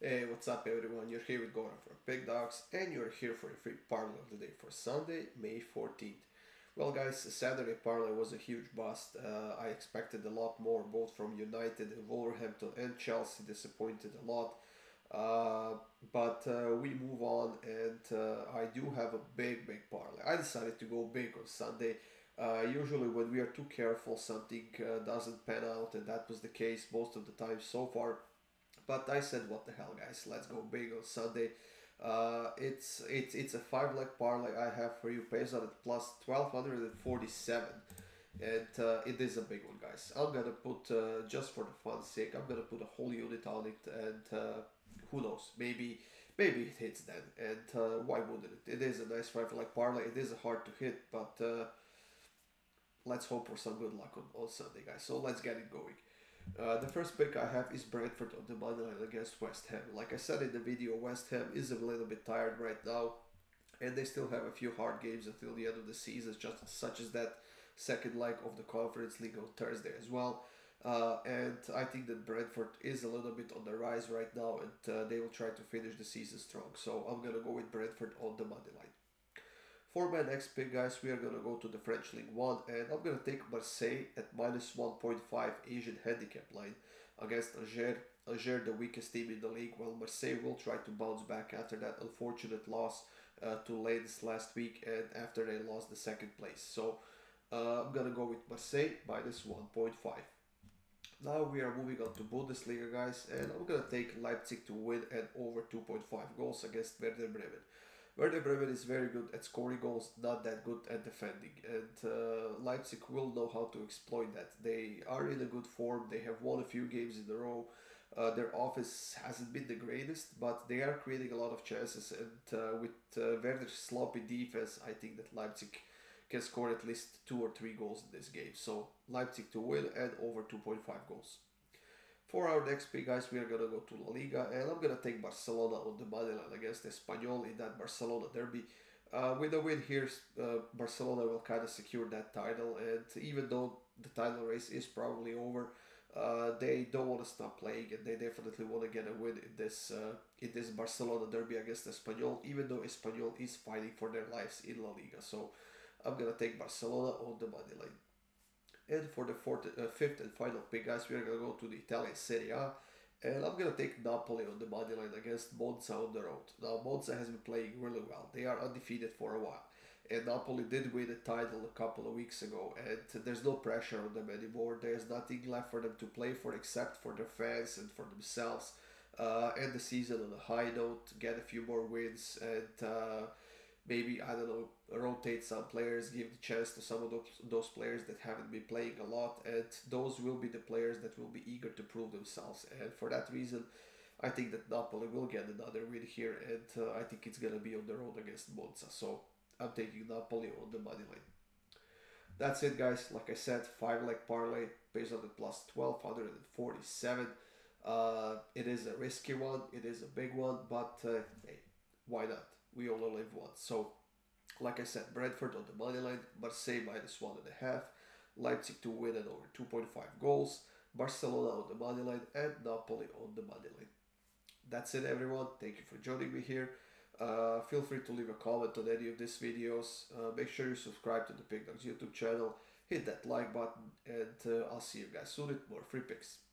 Hey, what's up everyone, you're here with Goran from PickDawgz and you're here for the free parlay of the day for Sunday, May 14th. Well guys, Saturday parlay was a huge bust. I expected a lot more both from United and Wolverhampton, and Chelsea disappointed a lot. But we move on, and I do have a big parlay. I decided to go big on Sunday. Usually when we are too careful, something doesn't pan out, and that was the case most of the time so far. But I said, what the hell, guys, let's go big on Sunday. It's a 5-leg parlay I have for you, pays out at plus 1247. And it is a big one, guys. I'm gonna put, just for the fun's sake, I'm gonna put a whole unit on it, and who knows, maybe it hits then. And why wouldn't it? It is a nice 5-leg parlay, it is hard to hit, but let's hope for some good luck on Sunday, guys. So let's get it going. The first pick I have is Brentford on the money line against West Ham. Like I said in the video, West Ham is a little bit tired right now, and they still have a few hard games until the end of the season, just such as that second leg of the Conference League on Thursday as well. And I think that Brentford is a little bit on the rise right now, and they will try to finish the season strong. So I'm going to go with Brentford on the money line. For my next pick, guys, we are going to go to the French Ligue 1, and I'm going to take Marseille at minus 1.5 Asian handicap line against Angers. Angers, the weakest team in the league, while Marseille will try to bounce back after that unfortunate loss to Lens last week and after they lost the second place. So I'm going to go with Marseille minus 1.5. Now we are moving on to Bundesliga, guys, and I'm going to take Leipzig to win and over 2.5 goals against Werder Bremen. Werder Bremen is very good at scoring goals, not that good at defending, and Leipzig will know how to exploit that. They are in a good form, they have won a few games in a row, their offense hasn't been the greatest, but they are creating a lot of chances, and with Werder's sloppy defense, I think that Leipzig can score at least 2 or 3 goals in this game. So Leipzig to win and over 2.5 goals. For our next pick, guys, we are going to go to La Liga, and I'm going to take Barcelona on the money line against Espanyol in that Barcelona derby. With a win here, Barcelona will kind of secure that title, and even though the title race is probably over, they don't want to stop playing, and they definitely want to get a win in this Barcelona derby against Espanyol, even though Espanyol is fighting for their lives in La Liga. So I'm going to take Barcelona on the money line. And for the fifth and final pick, guys, we are going to go to the Italian Serie A. And I'm going to take Napoli on the money line against Monza on the road. Now, Monza has been playing really well. They are undefeated for a while. And Napoli did win the title a couple of weeks ago. And there's no pressure on them anymore. There's nothing left for them to play for except for their fans and for themselves. End the season on a high note, get a few more wins, and maybe, I don't know, rotate some players, give the chance to some of those players that haven't been playing a lot, and those will be the players that will be eager to prove themselves. And for that reason, I think that Napoli will get another win here, and I think it's going to be on the road against Monza. So I'm taking Napoli on the money line. That's it, guys. Like I said, 5-leg parlay, pays out at plus 1247. It is a risky one, it is a big one, but hey, why not? We only live once. So, like I said, Brentford on the money line, Marseille minus 1.5, Leipzig to win and over 2.5 goals, Barcelona on the money line, and Napoli on the money line. That's it, everyone. Thank you for joining me here. Feel free to leave a comment on any of these videos. Make sure you subscribe to the PickDawgz YouTube channel, hit that like button, and I'll see you guys soon with more free picks.